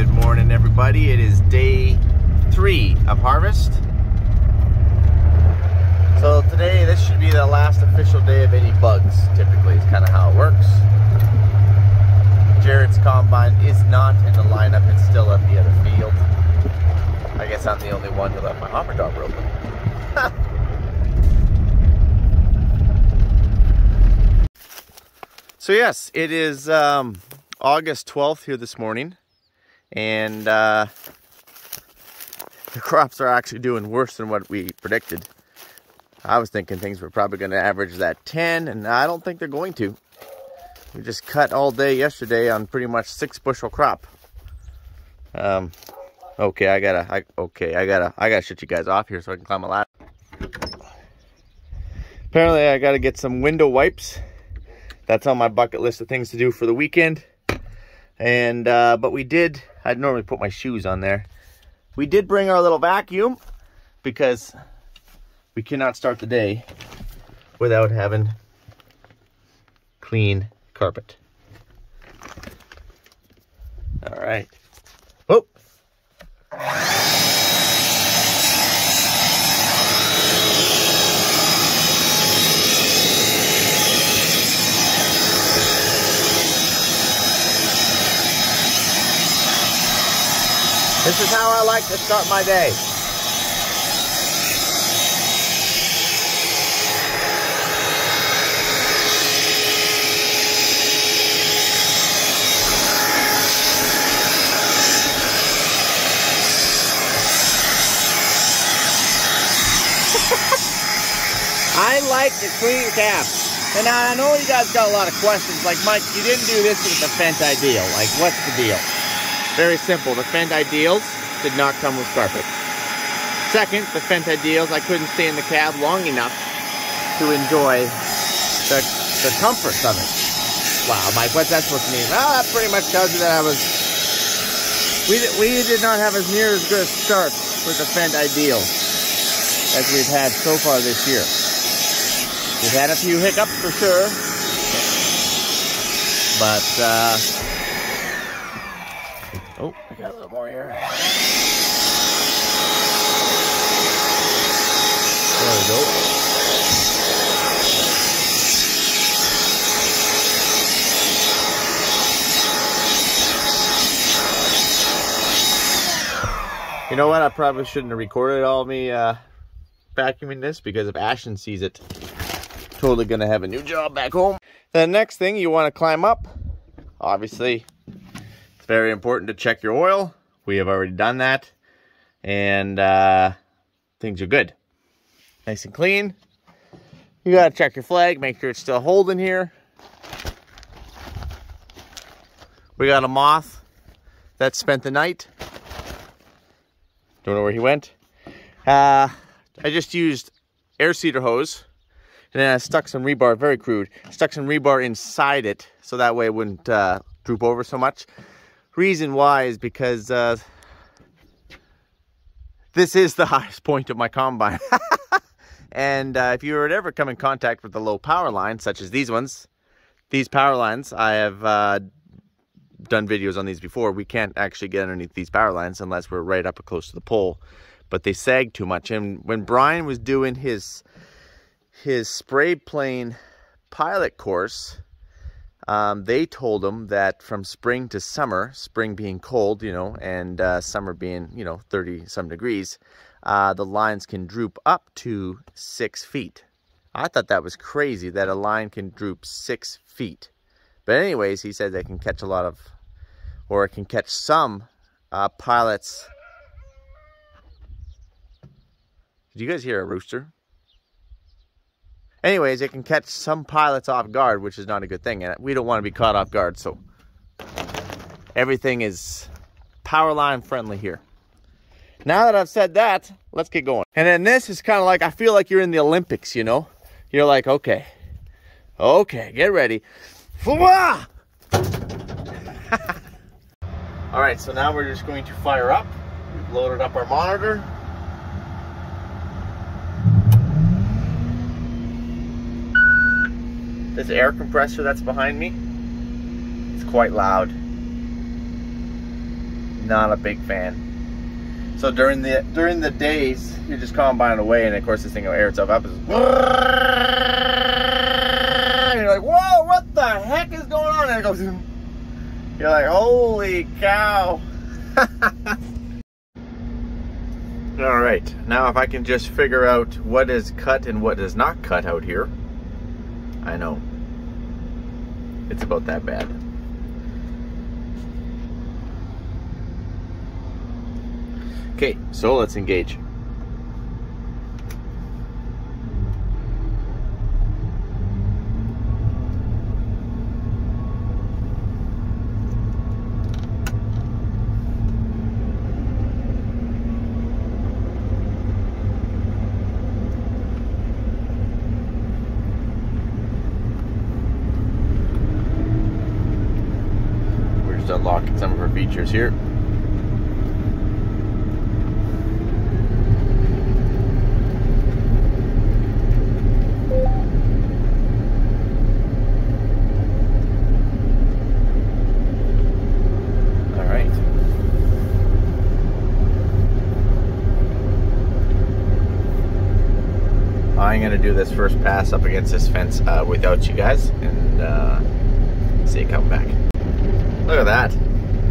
Good morning, everybody. It is day 3 of harvest. So today, this should be the last official day of any bugs, typically, is kind of how it works. Jared's combine is not in the lineup. It's still at the other field. I guess I'm the only one who left my hopper dog open. So yes, it is August 12th here this morning, and the crops are actually doing worse than what we predicted. I was thinking things were probably going to average that 10, and I don't think they're going to. We just cut all day yesterday on pretty much 6 bushel crop. Okay, I gotta shut you guys off here so I can climb a ladder. Apparently, I gotta get some window wipes. That's on my bucket list of things to do for the weekend. And, but we did, I'd normally put my shoes on there. We did bring our little vacuum because we cannot start the day without having clean carpet. All right. Oh. This is how I like to start my day. I like the clean caps. And I know you guys got a lot of questions like, Mike, you didn't do this with the Fendt Ideal. Like, what's the deal? Very simple. The Fendt Ideals did not come with carpet. Second, the Fendt Ideals, I couldn't stay in the cab long enough to enjoy the comforts of it. Wow, Mike, what's that supposed to mean? Well, that pretty much tells you that I was... We did not have as near as good a start with the Fendt Ideals as we've had so far this year. We've had a few hiccups for sure. But, oh, I got a little more here. There we go. You know what? I probably shouldn't have recorded all me vacuuming this because if Ashtyn sees it, totally gonna have a new job back home. The next thing you want to climb up, obviously. Very important to check your oil. We have already done that. And things are good. Nice and clean. You gotta check your flag, make sure it's still holding here. We got a moth that spent the night. Don't know where he went. I just used air cedar hose. And then I stuck some rebar, very crude. Stuck some rebar inside it so that way it wouldn't droop over so much. Reason why is because this is the highest point of my combine. And if you were to ever come in contact with the low power lines, such as these ones, these power lines, I have done videos on these before. We can't actually get underneath these power lines unless we're right up close to the pole. But they sag too much. And when Brian was doing his spray plane pilot course, they told him that from spring to summer, spring being cold, you know, and summer being, you know, 30-some degrees, the lines can droop up to 6 feet. I thought that was crazy that a line can droop 6 feet. But anyways, he said they can catch a lot of, or it can catch some pilots. Did you guys hear a rooster? Anyways, it can catch some pilots off guard, which is not a good thing. And we don't want to be caught off guard, so everything is power line friendly here. Now that I've said that, let's get going. And then this is kind of like, I feel like you're in the Olympics, you know? You're like, okay, get ready. All right, so now we're just going to fire up. We've loaded up our monitor. This air compressor that's behind me, it's quite loud. not a big fan. So during the days, you're just combine away, and of course this thing will air itself up. And you're like, whoa, what the heck is going on? And it goes, you're like, holy cow. All right, now if I can just figure out what is cut and what is not cut out here. I know, it's about that bad. Okay, so let's engage. Unlocking some of her features here. All right. I'm gonna do this first pass up against this fence without you guys and see it come back. Look at that.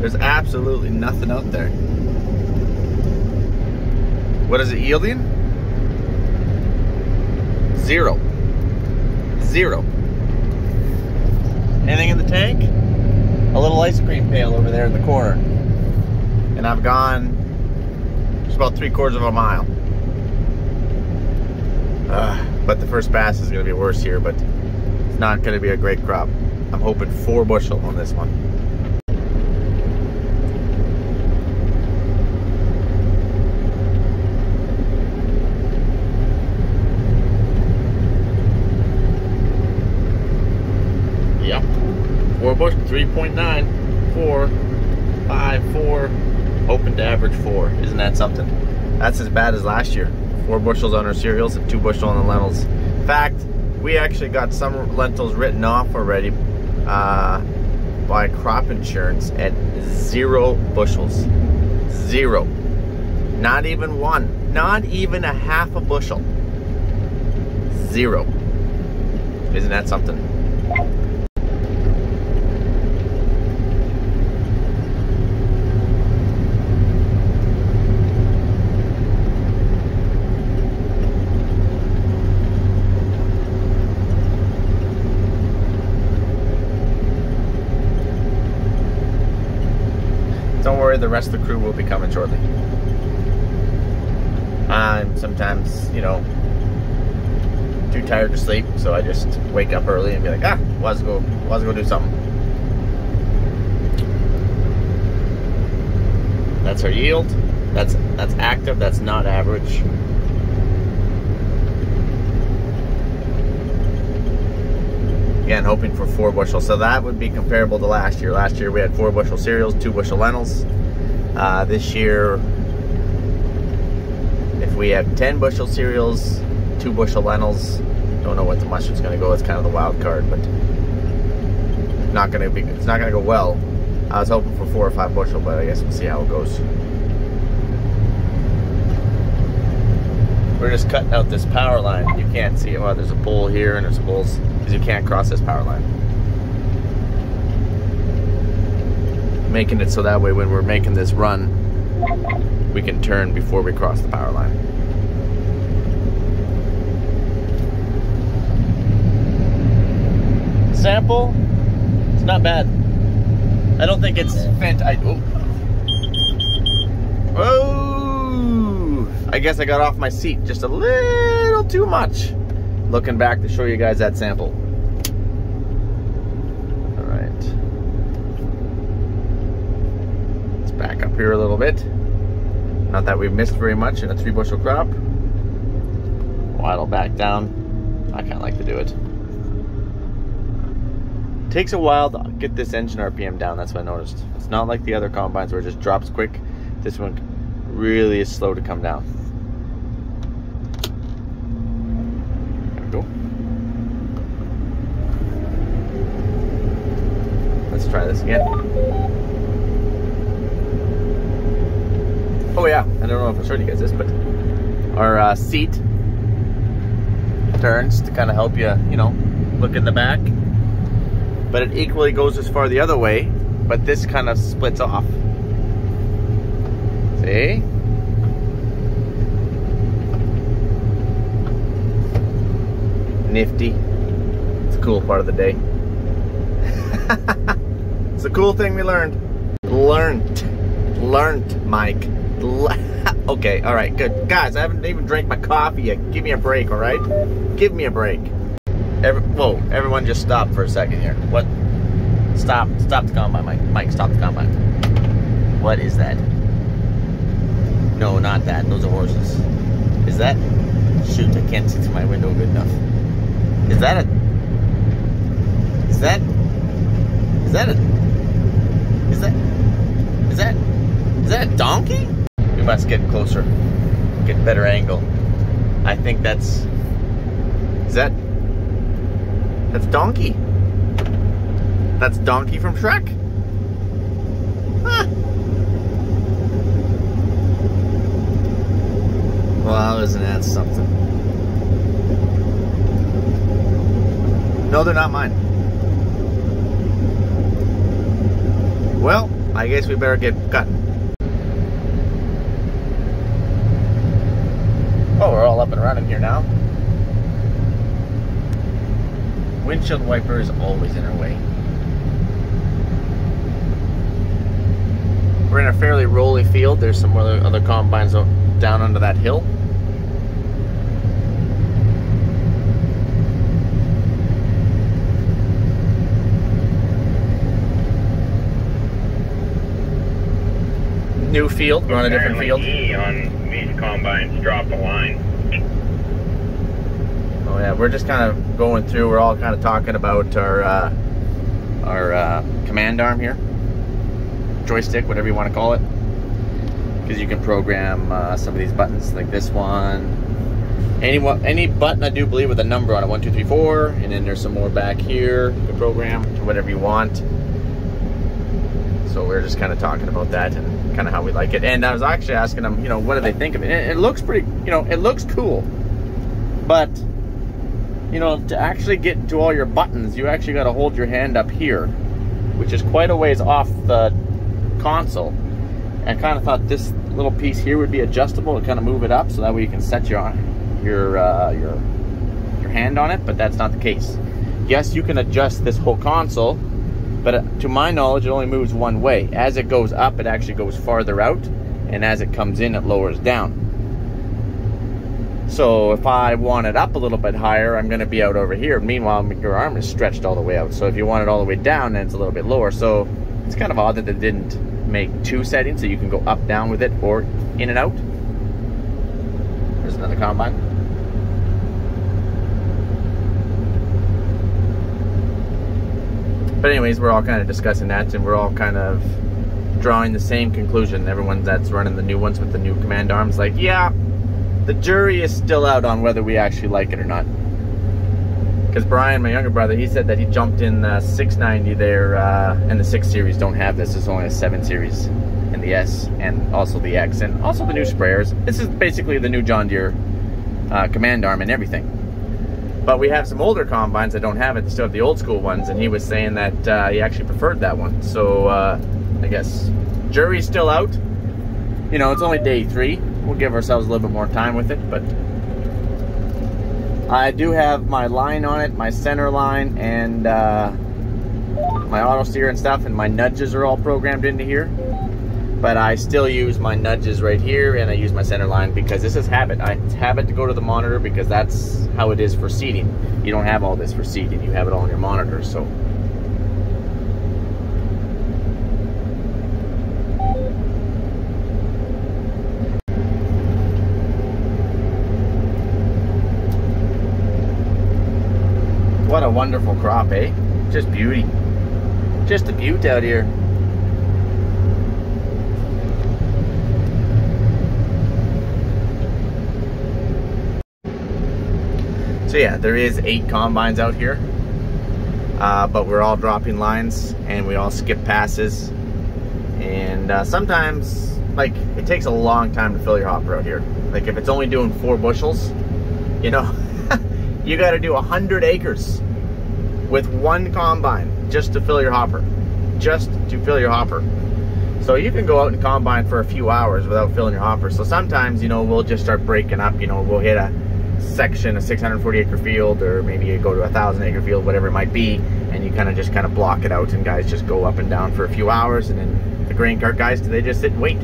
There's absolutely nothing out there. What is it yielding? Zero. Zero. Anything in the tank? A little ice cream pail over there in the corner. And I've gone just about 3/4 of a mile. But the first pass is going to be worse here, but it's not going to be a great crop. I'm hoping 4 bushel on this one. Yep. 4 bushel, 3.9, 4, 5, 4, hoping to average 4. Isn't that something? That's as bad as last year. 4 bushels on our cereals and 2 bushel on the lentils. In fact, we actually got some lentils written off already by crop insurance at 0 bushels. 0. Not even one. Not even a half a bushel. 0. Isn't that something? Don't worry, the rest of the crew will be coming shortly. I'm sometimes, you know, too tired to sleep, so I just wake up early and be like, let's go do something. That's our yield. That's active. That's not average. Again, hoping for 4 bushel. So that would be comparable to last year. Last year we had 4 bushel cereals, 2 bushel lentils. This year, if we have 10 bushel cereals, 2 bushel lentils, don't know what the mustard's going to go. It's kind of the wild card, but it's not going to go well. I was hoping for 4 or 5 bushel, but I guess we'll see how it goes. We're just cutting out this power line. You can't see it. Well, there's a pole here and there's poles because you can't cross this power line. Making it so that way when we're making this run, we can turn before we cross the power line. Sample, it's not bad. I don't think it's Fendt. Oh. Whoa! I guess I got off my seat just a little too much. Looking back to show you guys that sample. All right. Let's back up here a little bit. Not that we've missed very much in a 3 bushel crop. Waddle back down. I kind of like to do it. Takes a while to get this engine RPM down. That's what I noticed. It's not like the other combines where it just drops quick. This one really is slow to come down. Let's try this again. Oh yeah, I don't know if I showed you guys this, but our seat turns to kind of help you, you know, look in the back. But it equally goes as far the other way, but this kind of splits off. See? Nifty. It's a cool part of the day. It's a cool thing we learned. Learned, Mike. Okay, all right, good. Guys, I haven't even drank my coffee yet. Give me a break, all right? Give me a break. Whoa, everyone just stopped for a second here. What? Stop the combine, Mike. Mike, stop the combine. What is that? No, not that. Those are horses. Is that? Shoot, I can't see through my window good enough. Is that a... Is that a donkey? We must get closer. Get better angle. I think that's... That's Donkey. That's Donkey from Shrek. Huh. Well, isn't that something? No, they're not mine. Well, I guess we better get cutting. Oh, we're all up and running here now. Windshield wiper is always in our way. We're in a fairly rolly field. There's some other combines down under that hill. New field. We're on a different field. E on these combines drop the line. Oh yeah, we're just kind of going through. We're all kind of talking about our command arm here, joystick, whatever you want to call it, because you can program some of these buttons, like this one. Any button, I do believe, with a number on it, 1, 2, 3, 4, and then there's some more back here. You can program to whatever you want. So we're just kind of talking about that and kind of how we like it. And I was actually asking them, you know, what do they think of it? And it looks pretty, you know, it looks cool, but you know, to actually get to all your buttons, you actually got to hold your hand up here, which is quite a ways off the console. I kind of thought this little piece here would be adjustable to kind of move it up, so that way you can set your hand on it. But that's not the case. Yes, you can adjust this whole console, but to my knowledge, it only moves one way. As it goes up, it actually goes farther out, and as it comes in, it lowers down. So if I want it up a little bit higher, I'm gonna be out over here. Meanwhile, your arm is stretched all the way out. So if you want it all the way down, then it's a little bit lower. So it's kind of odd that they didn't make two settings so you can go up, down with it, or in and out. There's another combine. But anyways, we're all kind of discussing that, and we're all kind of drawing the same conclusion. Everyone that's running the new ones with the new command arms, like, yeah, the jury is still out on whether we actually like it or not. Because Brian, my younger brother, he said that he jumped in the 690 there, and the 6 Series don't have this. It's only a 7 Series and the S, and also the X, and also the new sprayers. This is basically the new John Deere command arm and everything. But we have some older combines that don't have it. They still have the old school ones, and he was saying that he actually preferred that one. So I guess jury's still out. You know, it's only day 3. We'll give ourselves a little bit more time with it, but I do have my line on it, my center line, and my auto steer and stuff, and my nudges are all programmed into here. But I still use my nudges right here, and I use my center line because this is habit. It's habit to go to the monitor because that's how it is for seating. You don't have all this for seating. You have it all on your monitor, so. What a wonderful crop, eh? Just beauty. Just a beaut out here. So yeah, there is 8 combines out here. But we're all dropping lines, and we all skip passes. And sometimes, like, it takes a long time to fill your hopper out here. Like, if it's only doing 4 bushels, you know, you got to do 100 acres with one combine just to fill your hopper, So you can go out and combine for a few hours without filling your hopper. So sometimes, you know, we'll just start breaking up, you know, we'll hit a section, a 640 acre field, or maybe you go to a 1,000 acre field, whatever it might be, and you kind of just block it out, and guys just go up and down for a few hours, and then the grain cart guys, they just sit and wait.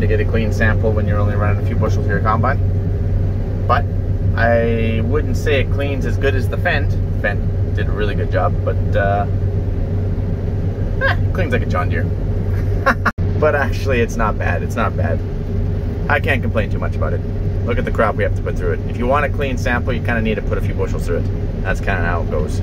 To get a clean sample when you're only running a few bushels through your combine, but I wouldn't say it cleans as good as the Fendt. Fendt did a really good job, but cleans like a John Deere. But actually, it's not bad. It's not bad. I can't complain too much about it. Look at the crop we have to put through it. If you want a clean sample, you kind of need to put a few bushels through it. That's kind of how it goes.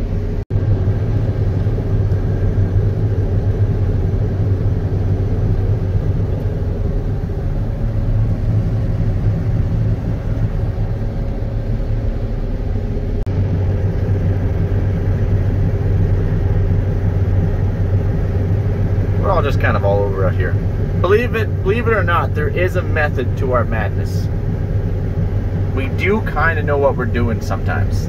Just kind of all over out here. Believe it or not, there is a method to our madness. We do kind of know what we're doing sometimes.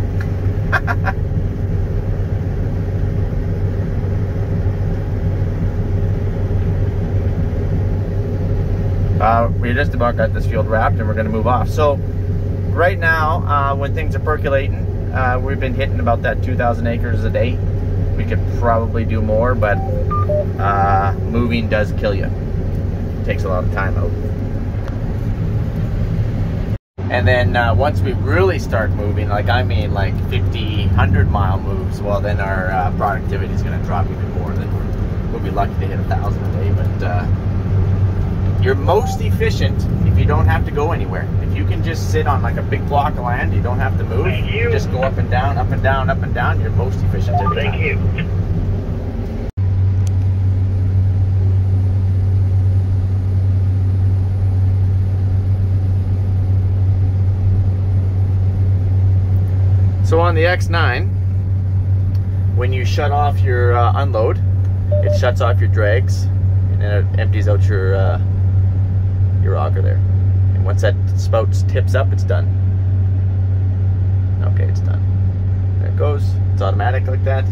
We just about got this field wrapped, and we're going to move off. So right now, when things are percolating, we've been hitting about that 2,000 acres a day. We could probably do more, but moving does kill you. It takes a lot of time out. And then once we really start moving, like I mean like 50, 100-mile moves, well then our productivity is going to drop even more. Then we'll be lucky to hit 1,000 a day, but you're most efficient if you don't have to go anywhere. If you can just sit on like a big block of land, you don't have to move. Thank you. Just go up and down, up and down, up and down. You're most efficient every time. Thank you. So on the X9, when you shut off your unload, it shuts off your drags, and then it empties out your auger there. And once that spout tips up, it's done. Okay, it's done. There it goes. It's automatic like that.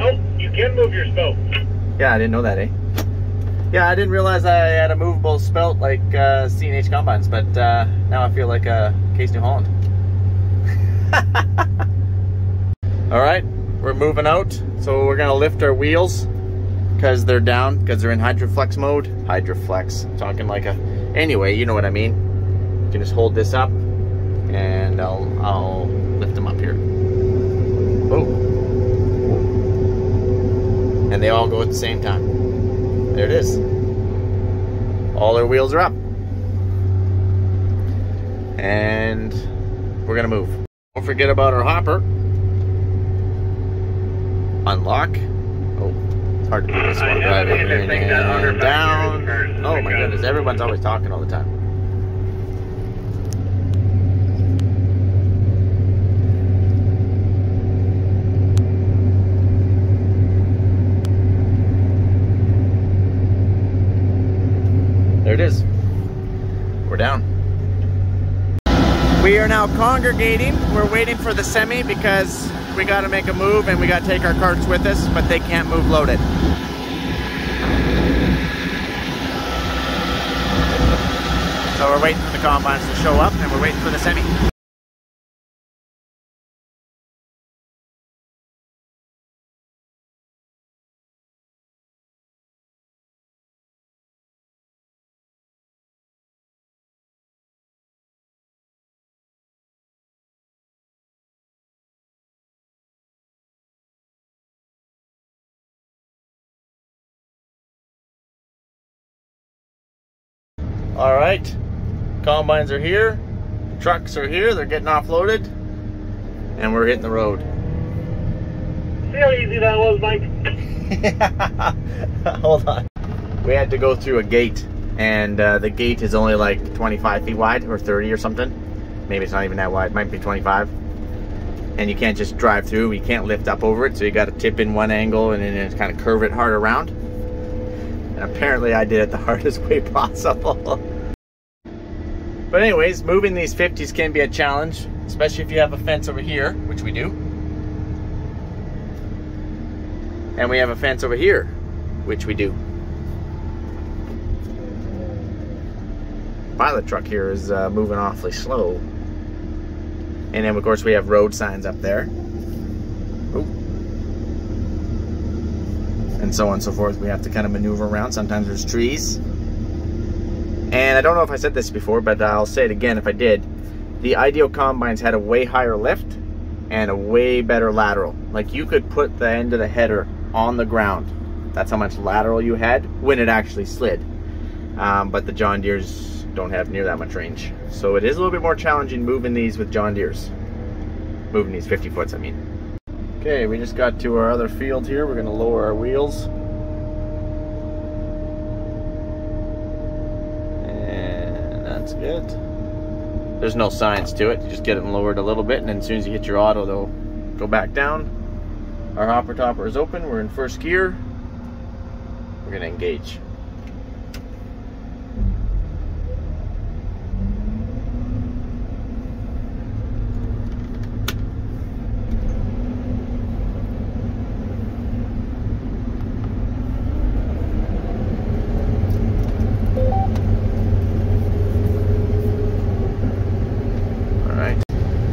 Oh, you can move your spout. Yeah, I didn't know that, eh? Yeah, I didn't realize I had a movable spout like CNH combines, but now I feel like a Case New Holland. Alright, we're moving out, so we're going to lift our wheels because they're down, because they're in hydroflex mode. Hydroflex, talking like a... Anyway, you know what I mean. You can just hold this up, and I'll lift them up here. Oh. And they all go at the same time. There it is. All our wheels are up. And we're going to move. Don't forget about our hopper. Unlock. Oh, it's hard to do this one. Drive it and down. Oh my goodness, everyone's always talking all the time. There it is. We're down. We are now congregating. We're waiting for the semi because we got to make a move and we got to take our carts with us, but they can't move loaded. So we're waiting for the combines to show up and we're waiting for the semi. All right, combines are here, trucks are here, they're getting offloaded, and we're hitting the road. See how easy that was, Mike? Hold on. We had to go through a gate, and the gate is only like 25 feet wide, or 30 or something. Maybe it's not even that wide, it might be 25. And you can't just drive through, you can't lift up over it, so you got to tip in one angle and then kind of curve it hard around. And apparently I did it the hardest way possible. But anyways, moving these 50s can be a challenge, especially if you have a fence over here, which we do. And we have a fence over here, which we do. Pilot truck here is moving awfully slow. And then of course we have road signs up there. Ooh. And so on and so forth. We have to kind of maneuver around. Sometimes there's trees. And I don't know if I said this before, but I'll say it again if I did. The Ideal combines had a way higher lift and a way better lateral. Like you could put the end of the header on the ground. That's how much lateral you had when it actually slid. But the John Deeres don't have near that much range. So it is a little bit more challenging moving these with John Deeres. Moving these 50 foots, I mean. Okay, we just got to our other field here. We're gonna lower our wheels. That's good. There's no signs to it. You just get it lowered a little bit, and then as soon as you hit your auto, they'll go back down. Our hopper topper is open. We're in first gear. We're gonna engage.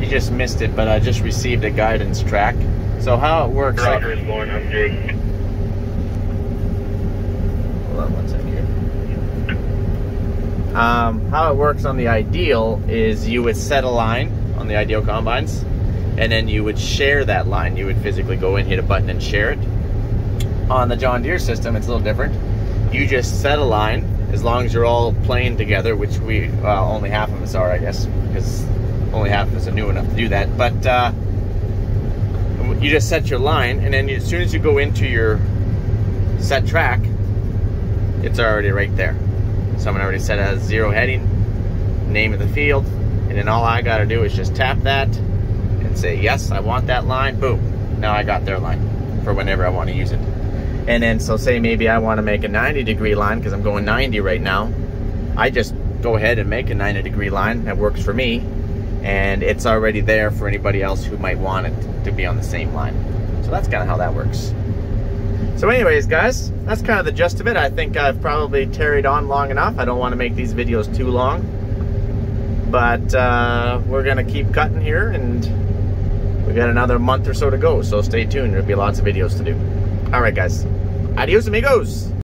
Just missed it, but I just received a guidance track. So how it works. Roger, like, 100. Hold on one second here. How it works on the Ideal is you would set a line on the Ideal combines, and then you would share that line. You would physically go in, hit a button, and share it. On the John Deere system, it's a little different. You just set a line as long as you're all playing together, which we only half of us are, I guess, because only half of us are new enough to do that, but you just set your line, and then as soon as you go into your set track, it's already right there. Someone already set a zero heading, name of the field, and then all I gotta do is just tap that and say, yes, I want that line, boom. Now I got their line for whenever I wanna use it. And then, so say maybe I wanna make a 90-degree line because I'm going 90 right now. I just go ahead and make a 90-degree line, that works for me. And it's already there for anybody else who might want it to be on the same line. So that's kind of how that works. So anyways, guys, that's kind of the gist of it. I think I've probably tarried on long enough. I don't want to make these videos too long. But we're going to keep cutting here, and we got another month or so to go. So stay tuned. There'll be lots of videos to do. All right, guys. Adios, amigos.